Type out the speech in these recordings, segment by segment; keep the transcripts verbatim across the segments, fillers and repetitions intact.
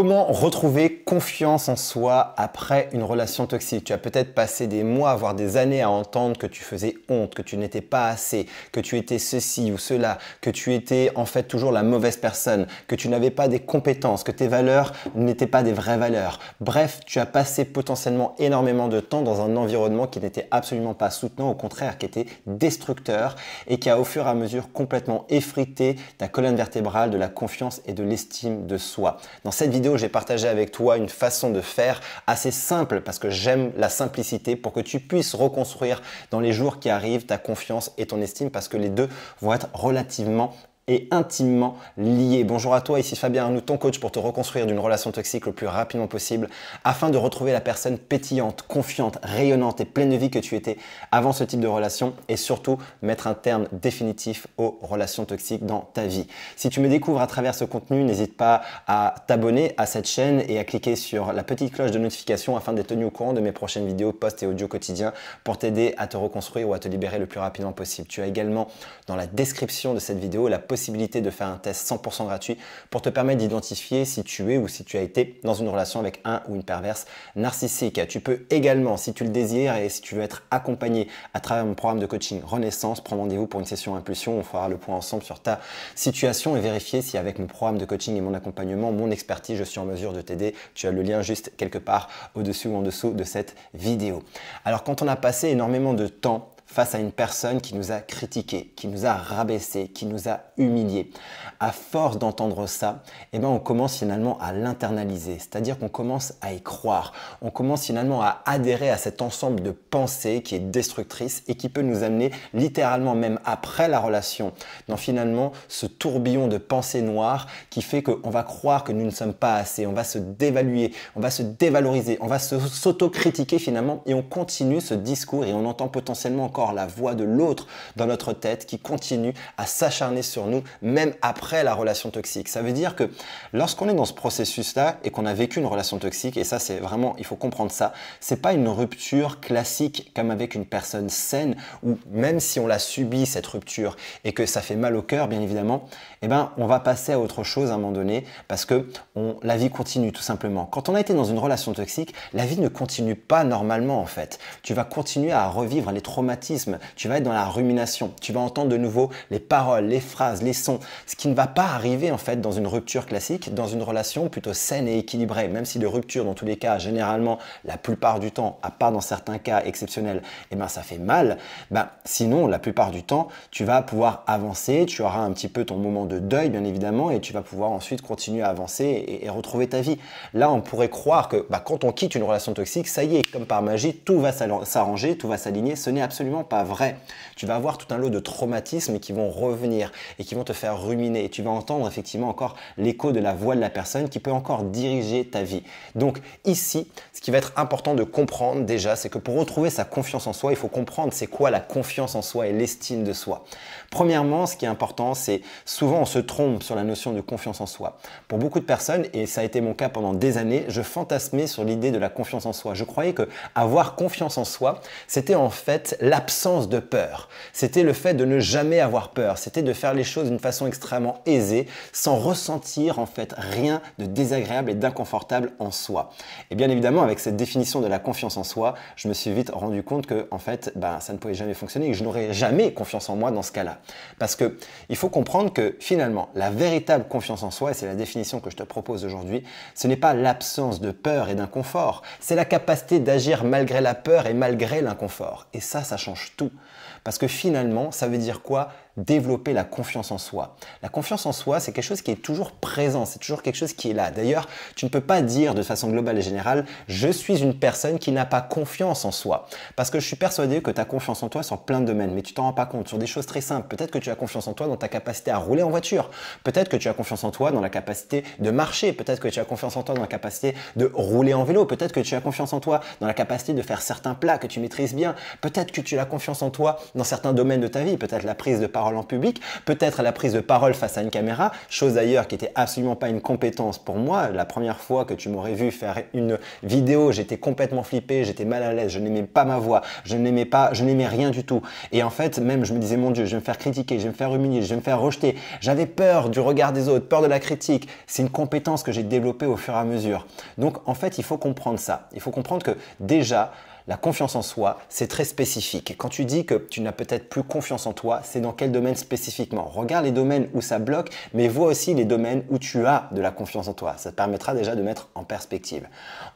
Comment retrouver confiance en soi après une relation toxique? Tu as peut-être passé des mois, voire des années à entendre que tu faisais honte, que tu n'étais pas assez, que tu étais ceci ou cela, que tu étais en fait toujours la mauvaise personne, que tu n'avais pas des compétences, que tes valeurs n'étaient pas des vraies valeurs. Bref, tu as passé potentiellement énormément de temps dans un environnement qui n'était absolument pas soutenant, au contraire, qui était destructeur et qui a au fur et à mesure complètement effrité ta colonne vertébrale de la confiance et de l'estime de soi. Dans cette vidéo, j'ai partagé avec toi une façon de faire assez simple parce que j'aime la simplicité pour que tu puisses reconstruire dans les jours qui arrivent ta confiance et ton estime parce que les deux vont être relativement et intimement liés. Bonjour à toi, ici Fabien Arnoux, ton coach pour te reconstruire d'une relation toxique le plus rapidement possible afin de retrouver la personne pétillante, confiante, rayonnante et pleine de vie que tu étais avant ce type de relation et surtout mettre un terme définitif aux relations toxiques dans ta vie. Si tu me découvres à travers ce contenu, n'hésite pas à t'abonner à cette chaîne et à cliquer sur la petite cloche de notification afin d'être tenu au courant de mes prochaines vidéos, posts et audio quotidiens pour t'aider à te reconstruire ou à te libérer le plus rapidement possible. Tu as également dans la description de cette vidéo la possibilité de faire un test cent pour cent gratuit pour te permettre d'identifier si tu es ou si tu as été dans une relation avec un ou une perverse narcissique. Tu peux également, si tu le désires et si tu veux être accompagné à travers mon programme de coaching Renaissance, prendre rendez-vous pour une session impulsion. On fera le point ensemble sur ta situation et vérifier si avec mon programme de coaching et mon accompagnement, mon expertise, je suis en mesure de t'aider. Tu as le lien juste quelque part au-dessus ou en dessous de cette vidéo. Alors quand on a passé énormément de temps face à une personne qui nous a critiqué, qui nous a rabaissé, qui nous a humilié. À force d'entendre ça, eh ben on commence finalement à l'internaliser, c'est-à-dire qu'on commence à y croire. On commence finalement à adhérer à cet ensemble de pensées qui est destructrice et qui peut nous amener littéralement, même après la relation, dans finalement ce tourbillon de pensées noires qui fait qu'on va croire que nous ne sommes pas assez, on va se dévaluer, on va se dévaloriser, on va s'autocritiquer finalement et on continue ce discours et on entend potentiellement encore la voix de l'autre dans notre tête qui continue à s'acharner sur nous même après la relation toxique. Ça veut dire que lorsqu'on est dans ce processus-là et qu'on a vécu une relation toxique, et ça c'est vraiment, il faut comprendre ça, c'est pas une rupture classique comme avec une personne saine où même si on l'a subit cette rupture et que ça fait mal au cœur bien évidemment, eh ben on va passer à autre chose à un moment donné parce que on, la vie continue tout simplement. Quand on a été dans une relation toxique, la vie ne continue pas normalement en fait. Tu vas continuer à revivre les traumatismes. Tu vas être dans la rumination, tu vas entendre de nouveau les paroles, les phrases, les sons, ce qui ne va pas arriver en fait dans une rupture classique, dans une relation plutôt saine et équilibrée, même si les ruptures dans tous les cas, généralement, la plupart du temps, à part dans certains cas exceptionnels, eh ben, ça fait mal, ben, sinon la plupart du temps, tu vas pouvoir avancer, tu auras un petit peu ton moment de deuil bien évidemment et tu vas pouvoir ensuite continuer à avancer et, et retrouver ta vie. Là, on pourrait croire que ben, quand on quitte une relation toxique, ça y est, comme par magie, tout va s'arranger, tout va s'aligner, ce n'est absolument pas vrai. Tu vas avoir tout un lot de traumatismes qui vont revenir et qui vont te faire ruminer et tu vas entendre effectivement encore l'écho de la voix de la personne qui peut encore diriger ta vie. Donc ici, ce qui va être important de comprendre déjà, c'est que pour retrouver sa confiance en soi, il faut comprendre c'est quoi la confiance en soi et l'estime de soi. Premièrement, ce qui est important, c'est souvent on se trompe sur la notion de confiance en soi. Pour beaucoup de personnes, et ça a été mon cas pendant des années, je fantasmais sur l'idée de la confiance en soi. Je croyais que avoir confiance en soi, c'était en fait l'absence L'absence de peur, c'était le fait de ne jamais avoir peur, c'était de faire les choses d'une façon extrêmement aisée, sans ressentir en fait rien de désagréable et d'inconfortable en soi. Et bien évidemment, avec cette définition de la confiance en soi, je me suis vite rendu compte que en fait, ben, ça ne pouvait jamais fonctionner et que je n'aurais jamais confiance en moi dans ce cas-là. Parce que il faut comprendre que finalement, la véritable confiance en soi, et c'est la définition que je te propose aujourd'hui, ce n'est pas l'absence de peur et d'inconfort, c'est la capacité d'agir malgré la peur et malgré l'inconfort. Et ça, ça change tout. Parce que finalement, ça veut dire quoi? Développer la confiance en soi. La confiance en soi, c'est quelque chose qui est toujours présent, c'est toujours quelque chose qui est là. D'ailleurs, tu ne peux pas dire de façon globale et générale « je suis une personne qui n'a pas confiance en soi ». Parce que je suis persuadé que tu as confiance en toi sur plein de domaines, mais tu t'en rends pas compte, sur des choses très simples. Peut-être que tu as confiance en toi dans ta capacité à rouler en voiture. Peut-être que tu as confiance en toi dans la capacité de marcher. Peut-être que tu as confiance en toi dans la capacité de rouler en vélo. Peut-être que tu as confiance en toi dans la capacité de faire certains plats que tu maîtrises bien. Peut-être que tu as confiance en toi dans certains domaines de ta vie. Peut-être la prise de parole parole en public, peut-être la prise de parole face à une caméra, chose d'ailleurs qui n'était absolument pas une compétence pour moi. La première fois que tu m'aurais vu faire une vidéo, j'étais complètement flippé, j'étais mal à l'aise, je n'aimais pas ma voix, je n'aimais pas, je n'aimais rien du tout. Et en fait, même je me disais, mon Dieu, je vais me faire critiquer, je vais me faire humilier, je vais me faire rejeter. J'avais peur du regard des autres, peur de la critique. C'est une compétence que j'ai développée au fur et à mesure. Donc en fait, il faut comprendre ça. Il faut comprendre que déjà, la confiance en soi, c'est très spécifique. Quand tu dis que tu n'as peut-être plus confiance en toi, c'est dans quel domaine spécifiquement? Regarde les domaines où ça bloque, mais vois aussi les domaines où tu as de la confiance en toi. Ça te permettra déjà de mettre en perspective.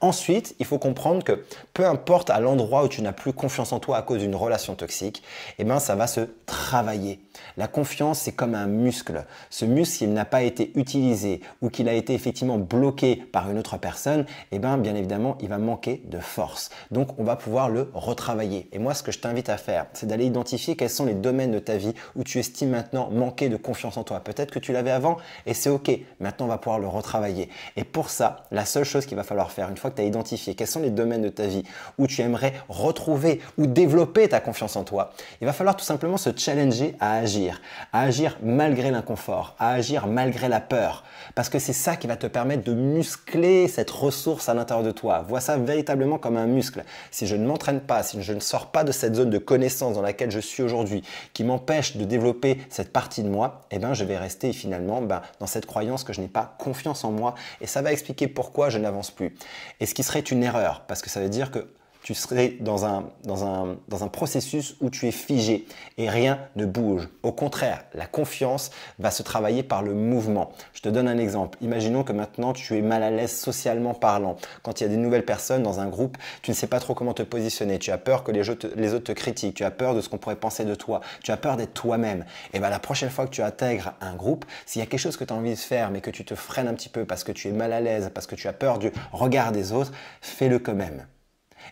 Ensuite, il faut comprendre que peu importe à l'endroit où tu n'as plus confiance en toi à cause d'une relation toxique, eh ben, ça va se travailler. La confiance, c'est comme un muscle. Ce muscle, s'il n'a pas été utilisé ou qu'il a été effectivement bloqué par une autre personne, eh ben, bien évidemment, il va manquer de force. Donc, on va pouvoir le retravailler. Et moi, ce que je t'invite à faire, c'est d'aller identifier quels sont les domaines de ta vie où tu estimes maintenant manquer de confiance en toi. Peut-être que tu l'avais avant et c'est ok. Maintenant, on va pouvoir le retravailler. Et pour ça, la seule chose qu'il va falloir faire, une fois que tu as identifié quels sont les domaines de ta vie où tu aimerais retrouver ou développer ta confiance en toi, il va falloir tout simplement se challenger à agir, à agir malgré l'inconfort, à agir malgré la peur, parce que c'est ça qui va te permettre de muscler cette ressource à l'intérieur de toi. Vois ça véritablement comme un muscle. Si je ne m'entraîne pas, si je ne sors pas de cette zone de connaissance dans laquelle je suis aujourd'hui, qui m'empêche de développer cette partie de moi, eh ben, je vais rester finalement ben, dans cette croyance que je n'ai pas confiance en moi. Et ça va expliquer pourquoi je n'avance plus. Et ce qui serait une erreur, parce que ça veut dire que tu serais dans un, dans un, dans un processus où tu es figé et rien ne bouge. Au contraire, la confiance va se travailler par le mouvement. Je te donne un exemple. Imaginons que maintenant, tu es mal à l'aise socialement parlant. Quand il y a des nouvelles personnes dans un groupe, tu ne sais pas trop comment te positionner. Tu as peur que les, jeux te, les autres te critiquent. Tu as peur de ce qu'on pourrait penser de toi. Tu as peur d'être toi-même. Et bien, la prochaine fois que tu intègres un groupe, s'il y a quelque chose que tu as envie de faire, mais que tu te freines un petit peu parce que tu es mal à l'aise, parce que tu as peur du regard des autres, fais-le quand même.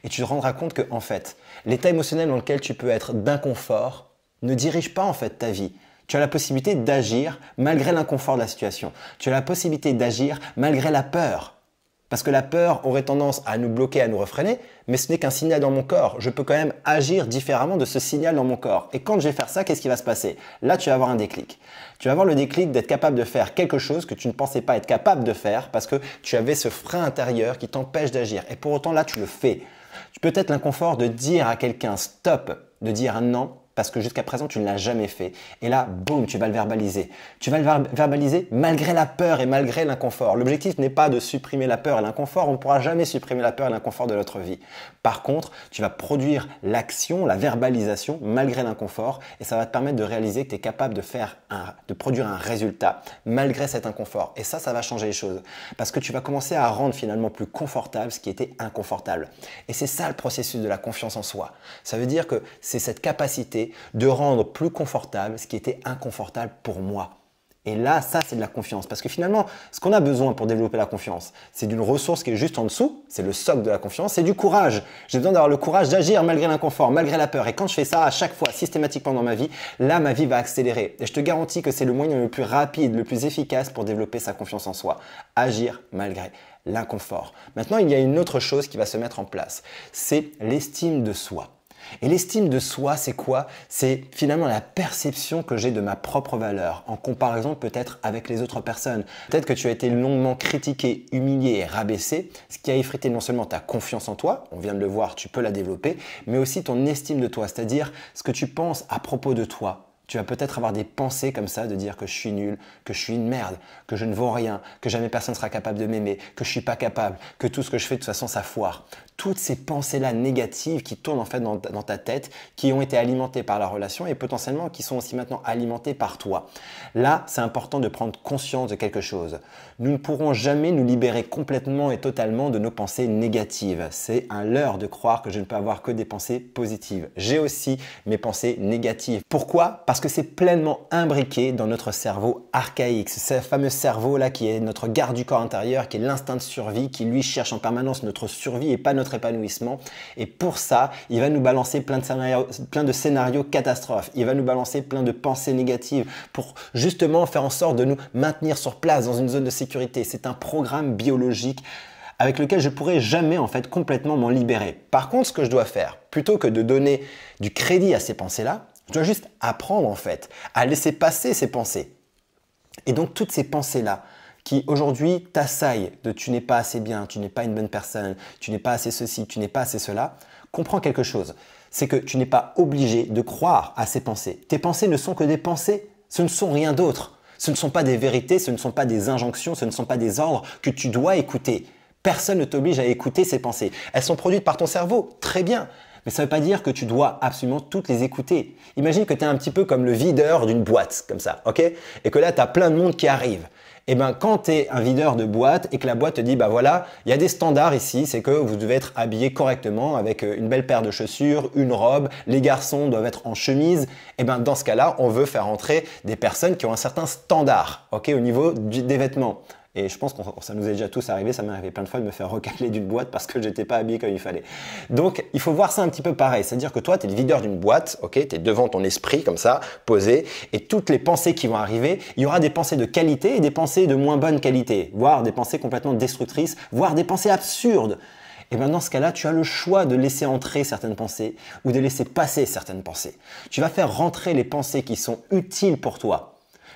Et tu te rendras compte que, en fait, l'état émotionnel dans lequel tu peux être d'inconfort ne dirige pas en fait ta vie. Tu as la possibilité d'agir malgré l'inconfort de la situation. Tu as la possibilité d'agir malgré la peur. Parce que la peur aurait tendance à nous bloquer, à nous refréner, mais ce n'est qu'un signal dans mon corps. Je peux quand même agir différemment de ce signal dans mon corps. Et quand je vais faire ça, qu'est-ce qui va se passer? Là, tu vas avoir un déclic. Tu vas avoir le déclic d'être capable de faire quelque chose que tu ne pensais pas être capable de faire parce que tu avais ce frein intérieur qui t'empêche d'agir. Et pour autant, là, tu le fais. Tu peux peut-être l'inconfort de dire à quelqu'un stop, de dire un non, parce que jusqu'à présent, tu ne l'as jamais fait. Et là, boum, tu vas le verbaliser. Tu vas le verbaliser malgré la peur et malgré l'inconfort. L'objectif n'est pas de supprimer la peur et l'inconfort. On ne pourra jamais supprimer la peur et l'inconfort de notre vie. Par contre, tu vas produire l'action, la verbalisation, malgré l'inconfort. Et ça va te permettre de réaliser que tu es capable de, faire un, de produire un résultat malgré cet inconfort. Et ça, ça va changer les choses. Parce que tu vas commencer à rendre finalement plus confortable ce qui était inconfortable. Et c'est ça le processus de la confiance en soi. Ça veut dire que c'est cette capacité de rendre plus confortable ce qui était inconfortable pour moi. Et là, ça, c'est de la confiance. Parce que finalement, ce qu'on a besoin pour développer la confiance, c'est d'une ressource qui est juste en dessous, c'est le socle de la confiance, c'est du courage. J'ai besoin d'avoir le courage d'agir malgré l'inconfort, malgré la peur. Et quand je fais ça à chaque fois, systématiquement dans ma vie, là, ma vie va accélérer. Et je te garantis que c'est le moyen le plus rapide, le plus efficace pour développer sa confiance en soi. Agir malgré l'inconfort. Maintenant, il y a une autre chose qui va se mettre en place. C'est l'estime de soi. Et l'estime de soi, c'est quoi? C'est finalement la perception que j'ai de ma propre valeur en comparaison peut-être avec les autres personnes. Peut-être que tu as été longuement critiqué, humilié et rabaissé, ce qui a effrité non seulement ta confiance en toi, on vient de le voir, tu peux la développer, mais aussi ton estime de toi, c'est-à-dire ce que tu penses à propos de toi. Tu vas peut-être avoir des pensées comme ça de dire que je suis nul, que je suis une merde, que je ne vaux rien, que jamais personne ne sera capable de m'aimer, que je ne suis pas capable, que tout ce que je fais de toute façon ça foire. Toutes ces pensées-là négatives qui tournent en fait dans, dans ta tête, qui ont été alimentées par la relation et potentiellement qui sont aussi maintenant alimentées par toi. Là, c'est important de prendre conscience de quelque chose. Nous ne pourrons jamais nous libérer complètement et totalement de nos pensées négatives. C'est un leurre de croire que je ne peux avoir que des pensées positives. J'ai aussi mes pensées négatives. Pourquoi? Parce que c'est pleinement imbriqué dans notre cerveau archaïque. C'est ce fameux cerveau-là qui est notre garde du corps intérieur, qui est l'instinct de survie, qui lui cherche en permanence notre survie et pas notre épanouissement. Et pour ça, il va nous balancer plein de scénarios, plein de scénarios catastrophes. Il va nous balancer plein de pensées négatives pour justement faire en sorte de nous maintenir sur place dans une zone de sécurité. C'est un programme biologique avec lequel je ne pourrai jamais en fait complètement m'en libérer. Par contre, ce que je dois faire, plutôt que de donner du crédit à ces pensées-là, On doit juste apprendre en fait à laisser passer ces pensées. Et donc toutes ces pensées-là qui aujourd'hui t'assaillent de tu n'es pas assez bien, tu n'es pas une bonne personne, tu n'es pas assez ceci, tu n'es pas assez cela, comprends quelque chose, c'est que tu n'es pas obligé de croire à ces pensées. Tes pensées ne sont que des pensées, ce ne sont rien d'autre. Ce ne sont pas des vérités, ce ne sont pas des injonctions, ce ne sont pas des ordres que tu dois écouter. Personne ne t'oblige à écouter ces pensées. Elles sont produites par ton cerveau, très bien. Mais ça ne veut pas dire que tu dois absolument toutes les écouter. Imagine que tu es un petit peu comme le videur d'une boîte, comme ça, ok? Et que là, tu as plein de monde qui arrive. Et bien, quand tu es un videur de boîte et que la boîte te dit, bah voilà, il y a des standards ici, c'est que vous devez être habillé correctement avec une belle paire de chaussures, une robe, les garçons doivent être en chemise. Et bien, dans ce cas-là, on veut faire entrer des personnes qui ont un certain standard, ok, au niveau du, des vêtements. Et je pense que ça nous est déjà tous arrivé, ça m'est arrivé plein de fois de me faire recaler d'une boîte parce que je n'étais pas habillé comme il fallait. Donc, il faut voir ça un petit peu pareil, c'est-à-dire que toi, tu es le videur d'une boîte, ok, tu es devant ton esprit comme ça, posé, et toutes les pensées qui vont arriver, il y aura des pensées de qualité et des pensées de moins bonne qualité, voire des pensées complètement destructrices, voire des pensées absurdes. Et bien dans ce cas-là, tu as le choix de laisser entrer certaines pensées ou de laisser passer certaines pensées. Tu vas faire rentrer les pensées qui sont utiles pour toi.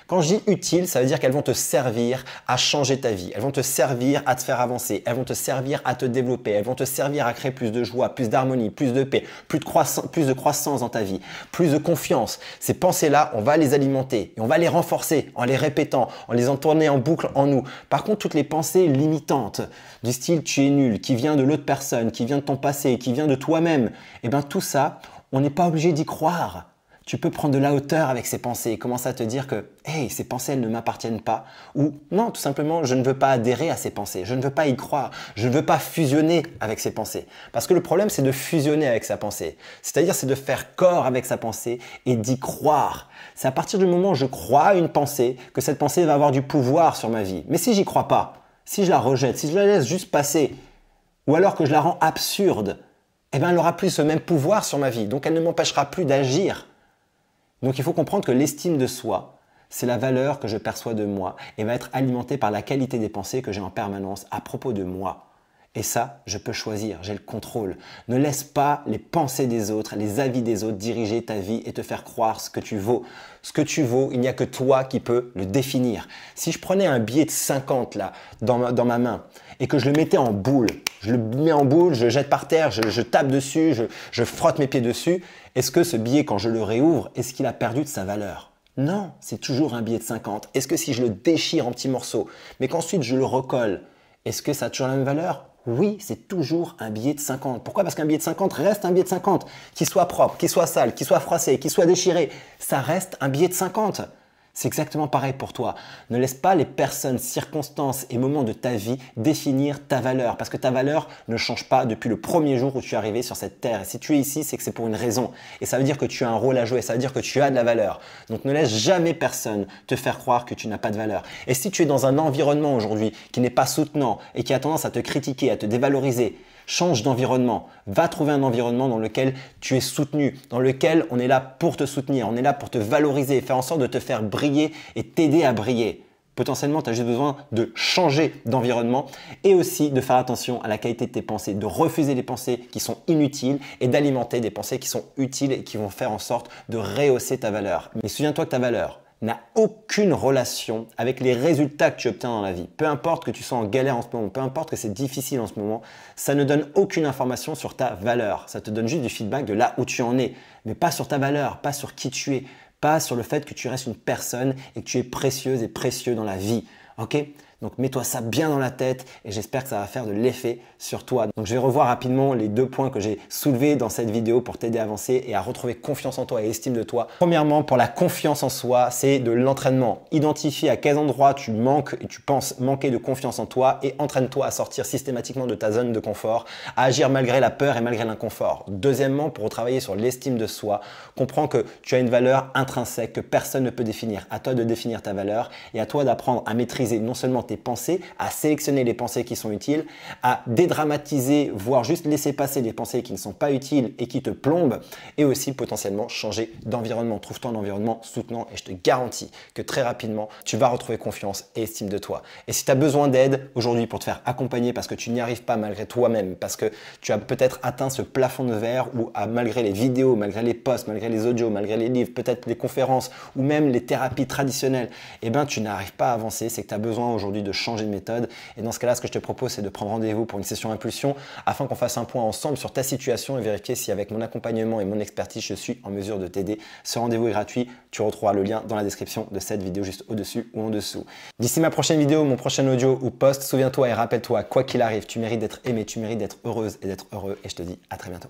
Quand je dis utile, ça veut dire qu'elles vont te servir à changer ta vie. Elles vont te servir à te faire avancer. Elles vont te servir à te développer. Elles vont te servir à créer plus de joie, plus d'harmonie, plus de paix, plus de croissance, plus de croissance dans ta vie, plus de confiance. Ces pensées-là, on va les alimenter et on va les renforcer en les répétant, en les entournant en boucle en nous. Par contre, toutes les pensées limitantes du style tu es nul, qui vient de l'autre personne, qui vient de ton passé, qui vient de toi-même, eh bien tout ça, on n'est pas obligé d'y croire. Tu peux prendre de la hauteur avec ces pensées et commencer à te dire que « Hey, ces pensées, elles ne m'appartiennent pas » ou « Non, tout simplement, je ne veux pas adhérer à ces pensées, je ne veux pas y croire, je ne veux pas fusionner avec ces pensées. » Parce que le problème, c'est de fusionner avec sa pensée. C'est-à-dire, c'est de faire corps avec sa pensée et d'y croire. C'est à partir du moment où je crois à une pensée que cette pensée va avoir du pouvoir sur ma vie. Mais si j'y crois pas, si je la rejette, si je la laisse juste passer ou alors que je la rends absurde, eh bien, elle n'aura plus ce même pouvoir sur ma vie. Donc, elle ne m'empêchera plus d'agir. Donc il faut comprendre que l'estime de soi, c'est la valeur que je perçois de moi et va être alimentée par la qualité des pensées que j'ai en permanence à propos de moi. Et ça, je peux choisir, j'ai le contrôle. Ne laisse pas les pensées des autres, les avis des autres diriger ta vie et te faire croire ce que tu vaux. Ce que tu vaux, il n'y a que toi qui peux le définir. Si je prenais un billet de cinquante là, dans ma, dans ma main et que je le mettais en boule, je le mets en boule, je le jette par terre, je, je tape dessus, je, je frotte mes pieds dessus, est-ce que ce billet, quand je le réouvre, est-ce qu'il a perdu de sa valeur? Non, c'est toujours un billet de cinquante. Est-ce que si je le déchire en petits morceaux, mais qu'ensuite je le recolle, est-ce que ça a toujours la même valeur? Oui, c'est toujours un billet de cinquante. Pourquoi? Parce qu'un billet de cinquante reste un billet de cinquante. Qu'il soit propre, qu'il soit sale, qu'il soit froissé, qu'il soit déchiré, ça reste un billet de cinquante. C'est exactement pareil pour toi. Ne laisse pas les personnes, circonstances et moments de ta vie définir ta valeur. Parce que ta valeur ne change pas depuis le premier jour où tu es arrivé sur cette terre. Et si tu es ici, c'est que c'est pour une raison. Et ça veut dire que tu as un rôle à jouer, ça veut dire que tu as de la valeur. Donc ne laisse jamais personne te faire croire que tu n'as pas de valeur. Et si tu es dans un environnement aujourd'hui qui n'est pas soutenant et qui a tendance à te critiquer, à te dévaloriser, change d'environnement. Va trouver un environnement dans lequel tu es soutenu, dans lequel on est là pour te soutenir, on est là pour te valoriser, faire en sorte de te faire briller et t'aider à briller. Potentiellement, tu as juste besoin de changer d'environnement et aussi de faire attention à la qualité de tes pensées, de refuser les pensées qui sont inutiles et d'alimenter des pensées qui sont utiles et qui vont faire en sorte de rehausser ta valeur. Mais souviens-toi que ta valeur n'a aucune relation avec les résultats que tu obtiens dans la vie. Peu importe que tu sois en galère en ce moment, peu importe que c'est difficile en ce moment, ça ne donne aucune information sur ta valeur. Ça te donne juste du feedback de là où tu en es, mais pas sur ta valeur, pas sur qui tu es, pas sur le fait que tu restes une personne et que tu es précieuse et précieux dans la vie. Ok ? Donc mets-toi ça bien dans la tête et j'espère que ça va faire de l'effet sur toi. Donc je vais revoir rapidement les deux points que j'ai soulevés dans cette vidéo pour t'aider à avancer et à retrouver confiance en toi et estime de toi. Premièrement, pour la confiance en soi, c'est de l'entraînement. Identifie à quel endroit tu manques et tu penses manquer de confiance en toi et entraîne-toi à sortir systématiquement de ta zone de confort, à agir malgré la peur et malgré l'inconfort. Deuxièmement, pour travailler sur l'estime de soi, comprends que tu as une valeur intrinsèque que personne ne peut définir. À toi de définir ta valeur et à toi d'apprendre à maîtriser non seulement tes pensées, à sélectionner les pensées qui sont utiles, à dédramatiser, voire juste laisser passer les pensées qui ne sont pas utiles et qui te plombent, et aussi potentiellement changer d'environnement. Trouve-toi un environnement soutenant et je te garantis que très rapidement, tu vas retrouver confiance et estime de toi. Et si tu as besoin d'aide aujourd'hui pour te faire accompagner parce que tu n'y arrives pas malgré toi-même, parce que tu as peut-être atteint ce plafond de verre où à, malgré les vidéos, malgré les posts, malgré les audios, malgré les livres, peut-être les conférences ou même les thérapies traditionnelles, eh ben, tu n'arrives pas à avancer, c'est que tu as besoin aujourd'hui de changer de méthode. Et dans ce cas-là, ce que je te propose, c'est de prendre rendez-vous pour une session impulsion afin qu'on fasse un point ensemble sur ta situation et vérifier si avec mon accompagnement et mon expertise, je suis en mesure de t'aider. Ce rendez-vous est gratuit, tu retrouveras le lien dans la description de cette vidéo juste au-dessus ou en dessous. D'ici ma prochaine vidéo, mon prochain audio ou post, souviens-toi et rappelle-toi, quoi qu'il arrive, tu mérites d'être aimé, tu mérites d'être heureuse et d'être heureux et je te dis à très bientôt.